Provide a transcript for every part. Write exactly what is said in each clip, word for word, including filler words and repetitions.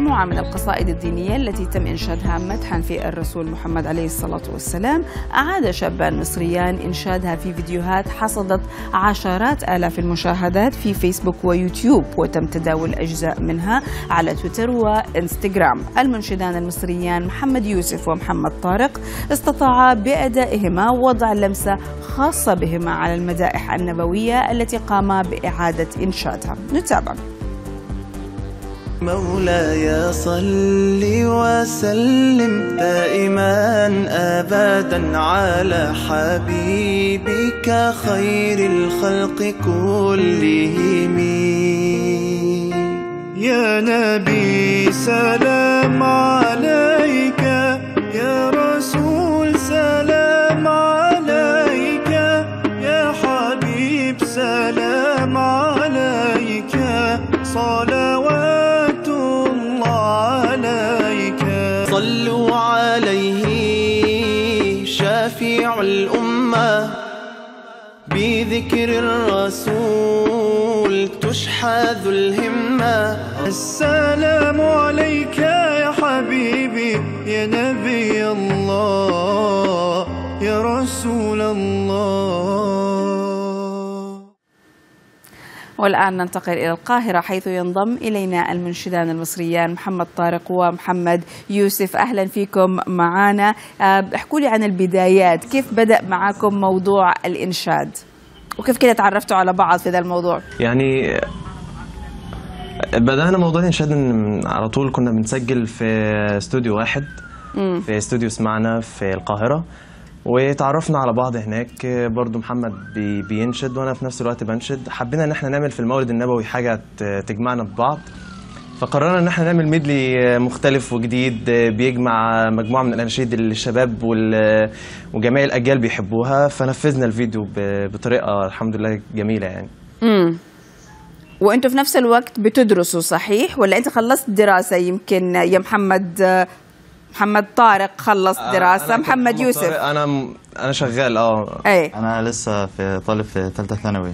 مجموعة من القصائد الدينية التي تم إنشادها مدحا في الرسول محمد عليه الصلاة والسلام، أعاد شابان مصريان إنشادها في فيديوهات حصدت عشرات آلاف المشاهدات في فيسبوك ويوتيوب، وتم تداول أجزاء منها على تويتر وإنستغرام. المنشدان المصريان محمد يوسف ومحمد طارق استطاعا بأدائهما وضع لمسة خاصة بهما على المدائح النبوية التي قاما بإعادة إنشادها. نتابع. مولاي صل وسلم دائما أبدا على حبيبك خير الخلق كلهم. يا نبي سلام عليك، يا رسول سلام عليك، يا حبيب سلام عليك، صلوات صلوا عليه شافع الأمة، بذكر الرسول تشحذ الهمة. السلام عليك يا حبيبي، يا نبي الله، يا رسول الله. والآن ننتقل إلى القاهرة، حيث ينضم إلينا المنشدان المصريان محمد طارق ومحمد يوسف. أهلا فيكم معنا. احكوا لي عن البدايات، كيف بدأ معكم موضوع الإنشاد وكيف كده تعرفتوا على بعض في ذا الموضوع؟ يعني بدأنا موضوع الإنشاد على طول، كنا بنسجل في استوديو واحد م. في استوديو سمعنا في القاهرة، وتعرفنا على بعض هناك. برضو محمد بينشد وانا في نفس الوقت بنشد. حبينا ان احنا نعمل في المولد النبوي حاجه تجمعنا ببعض، فقررنا ان احنا نعمل ميدلي مختلف وجديد بيجمع مجموعه من الاناشيد اللي الشباب وجميع الاجيال بيحبوها. فنفذنا الفيديو بطريقه الحمد لله جميله يعني. امم وانتوا في نفس الوقت بتدرسوا صحيح، ولا انت خلصت دراسه؟ يمكن يا محمد محمد طارق خلص دراسة، محمد يوسف. أنا أنا شغال اه أي. أنا لسه في طالب في ثالثة ثانوي.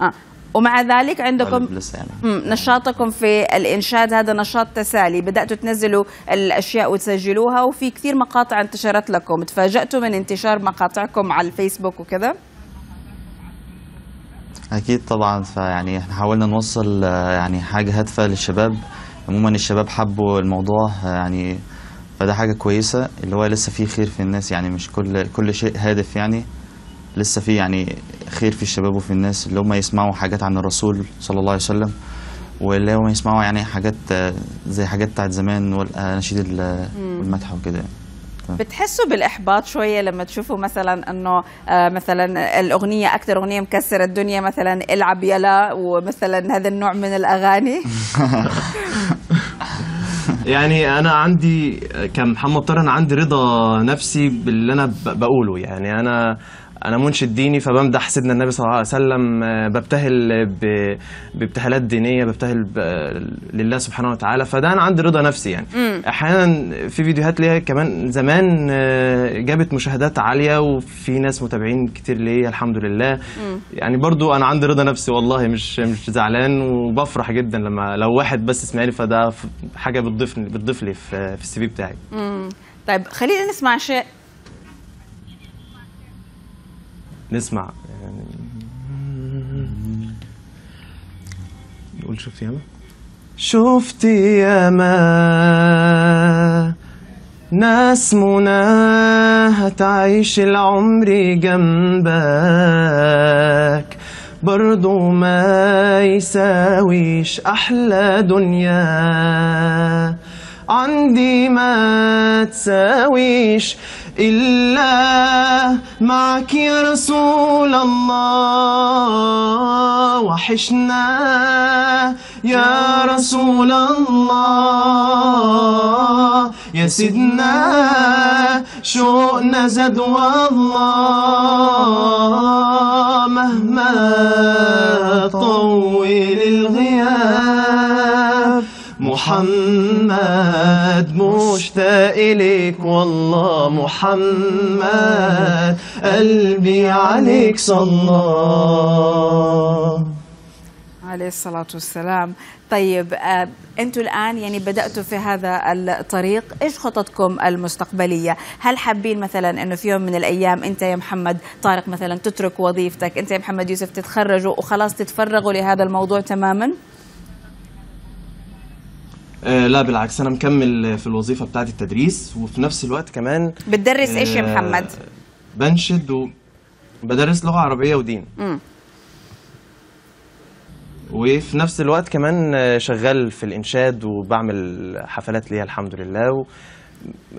اه ومع ذلك عندكم لسه يعني. نشاطكم في الإنشاد هذا نشاط تسالي، بدأتوا تنزلوا الأشياء وتسجلوها، وفي كثير مقاطع انتشرت لكم. تفاجأتوا من انتشار مقاطعكم على الفيسبوك وكذا؟ أكيد طبعا، فيعني احنا حاولنا نوصل يعني حاجة هادفة للشباب. عموما الشباب حبوا الموضوع يعني، فده حاجة كويسة اللي هو لسه فيه خير في الناس يعني، مش كل كل شيء هادف يعني. لسه فيه يعني خير في الشباب وفي الناس، اللي هم يسمعوا حاجات عن الرسول صلى الله عليه وسلم، واللي هم يسمعوا يعني حاجات زي حاجات بتاعت زمان والأناشيد والمدح وكده يعني. بتحسوا بالإحباط شوية لما تشوفوا مثلا أنه مثلا الأغنية أكتر أغنية مكسرة الدنيا مثلا العب يلا، ومثلا هذا النوع من الأغاني؟ يعني انا عندي كمحمد طارق، انا عندي رضا نفسي باللي انا بقوله يعني. انا انا منشد ديني، فبمدح سيدنا النبي صلى الله عليه وسلم، ببتهل بابتهالات دينيه، ببتهل لله سبحانه وتعالى، فده انا عندي رضا نفسي يعني. م. احيانا في فيديوهات ليا كمان زمان جابت مشاهدات عاليه، وفي ناس متابعين كتير ليا الحمد لله. م. يعني برضو انا عندي رضا نفسي والله، مش مش زعلان، وبفرح جدا لما لو واحد بس سمعني، فده حاجه بتضيفني بتضيف لي في السي في بتاعي. م. طيب خلينا نسمع شيء، نسمع يعني، نقول شفت ياما شفت ياما ناس منى هتعيش العمر جنبك، برضو ما يساويش أحلى دنيا عندي، ما تساويش إلا معك يا رسول الله، وحشنا يا رسول الله، يا سيدنا شوقنا زاد والله، مهما طول الغياب محمد مشتاق ليك والله، محمد قلبي عليك صلى. عليه الصلاة والسلام. طيب أنتوا الآن يعني بدأتوا في هذا الطريق، إيش خططكم المستقبلية؟ هل حابين مثلا أنه في يوم من الأيام أنت يا محمد طارق مثلا تترك وظيفتك، أنت يا محمد يوسف تتخرجوا وخلاص تتفرغوا لهذا الموضوع تماما؟ آه لا بالعكس، أنا مكمل في الوظيفة بتاعتي التدريس، وفي نفس الوقت كمان بتدرس. آه إيش يا محمد؟ بنشد وبدرس لغة عربية ودين. م. وفي نفس الوقت كمان شغال في الإنشاد وبعمل حفلات ليا الحمد لله،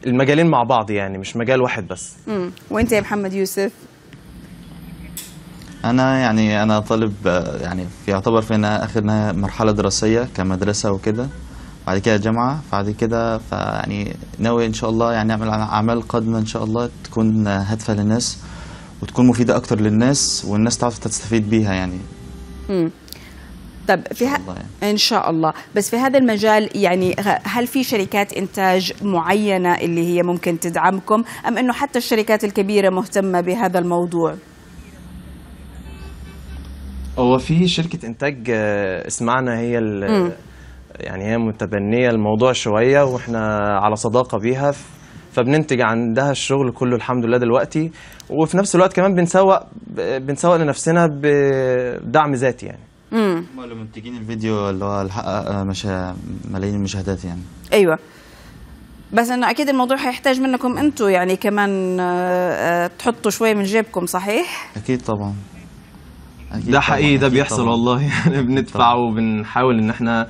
المجالين مع بعض يعني مش مجال واحد بس. امم وأنت يا محمد يوسف؟ أنا يعني أنا طالب، يعني يعتبر فينا آخرنا مرحلة دراسية كمدرسة وكده، بعد كده جامعة، بعد كده فيعني ناوي إن شاء الله يعني أعمل أعمال قادمة إن شاء الله تكون هادفة للناس وتكون مفيدة أكتر للناس والناس تعرف تستفيد بيها يعني. امم طب في ه... ان شاء الله. بس في هذا المجال يعني هل في شركات انتاج معينه اللي هي ممكن تدعمكم، ام انه حتى الشركات الكبيره مهتمه بهذا الموضوع؟ هو في شركه انتاج اسمعنا هي ال... يعني هي متبنيه الموضوع شويه واحنا على صداقه بيها، فبننتج عندها الشغل كله الحمد لله دلوقتي، وفي نفس الوقت كمان بنسوق بنسوق لنفسنا بدعم ذاتي يعني. امم هم اللي منتجين الفيديو اللي هو حقق مش ملايين المشاهدات يعني. ايوه بس انه اكيد الموضوع هيحتاج منكم انتم يعني كمان تحطوا شويه من جيبكم، صحيح؟ اكيد طبعا. أكيد ده حقيقي، ده بيحصل طبعًا. والله يعني بندفع وبنحاول ان احنا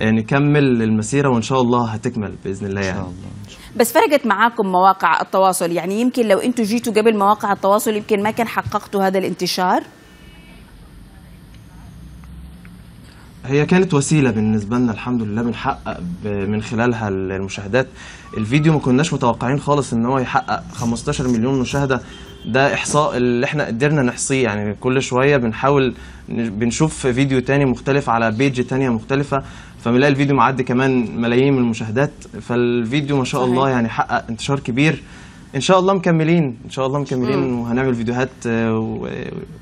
نكمل المسيره وان شاء الله هتكمل باذن الله يعني. ان شاء الله. بس فرقت معاكم مواقع التواصل، يعني يمكن لو انتم جيتوا قبل مواقع التواصل يمكن ما كان حققتوا هذا الانتشار. هي كانت وسيله بالنسبه لنا الحمد لله، بنحقق من خلالها المشاهدات. الفيديو ما كناش متوقعين خالص ان هو يحقق خمستاشر مليون مشاهده، ده احصاء اللي احنا قدرنا نحصيه يعني. كل شويه بنحاول بنشوف فيديو تاني مختلف على بيج تانيه مختلفه، فبنلاقي الفيديو معدي كمان ملايين من المشاهدات، فالفيديو ما شاء الله يعني حقق انتشار كبير. ان شاء الله مكملين، ان شاء الله مكملين، وهنعمل فيديوهات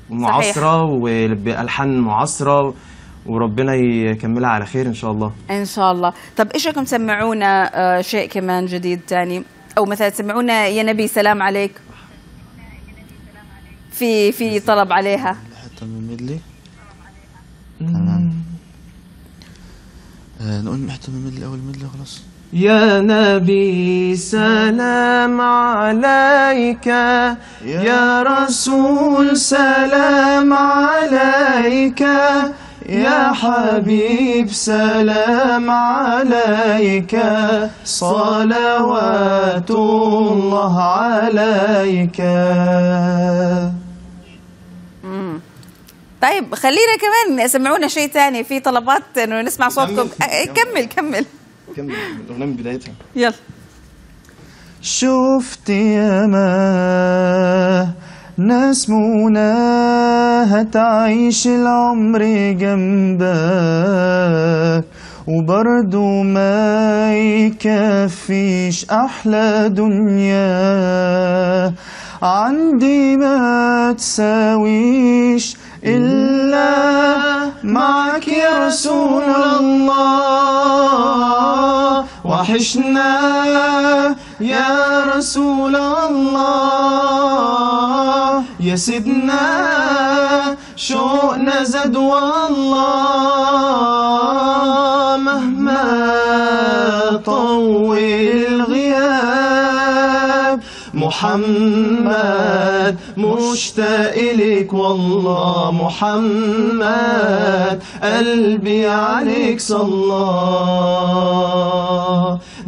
معاصره وبالحان معاصره وربنا يكملها على خير ان شاء الله. ان شاء الله. طب ايش رايكم تسمعونا شيء كمان جديد ثاني، او مثلا تسمعونا يا نبي سلام عليك؟ في في طلب عليها حتى من ميدلي. تمام نقول حتى من ميدلي، اول ميدلي خلاص. يا نبي سلام عليك، يا رسول سلام عليك، يا حبيب سلام عليك، صلوات الله عليك. مم. طيب خلينا كمان سمعونا شيء ثاني، في طلبات انه نسمع صوتكم. كمل كمل كمل الاغنيه من بدايتها يلا. شفت ياما ناس مناها تعيش العمر جنبك وبرضو ما يكفيش أحلى دنيا، عندي ما تساويش إلا معك يا رسول الله، وحشنا يا رسول الله، يا سيدنا شوقنا زاد والله، مهما طول غياب محمد مشتاق لك والله، محمد قلبي عليك صلى،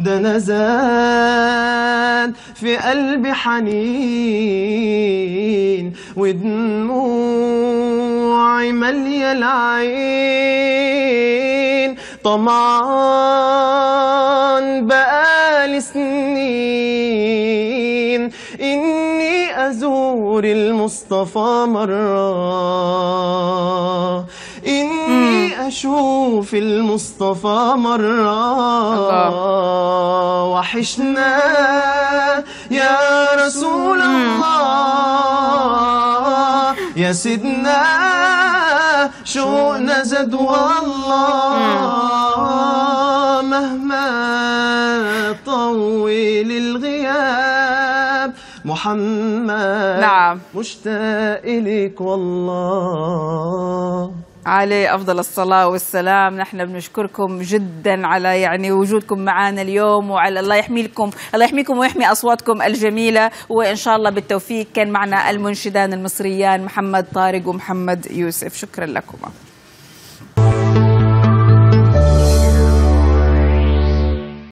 ده أنا زاد في قلبي حنين ودموعي مالية العين، طمعان بقالي سنين إني أزور المصطفى مرة، إني أشوف المصطفى مرة، وحشنا يا رسول الله، يا سيدنا شوقنا زاد والله مهما طول الغياب محمد نعم مشتاق لك والله. عليه أفضل الصلاة والسلام. نحن بنشكركم جدا على يعني وجودكم معنا اليوم، وعلى الله يحمي لكم، الله يحميكم ويحمي أصواتكم الجميلة، وإن شاء الله بالتوفيق. كان معنا المنشدان المصريان محمد طارق ومحمد يوسف، شكرا لكم.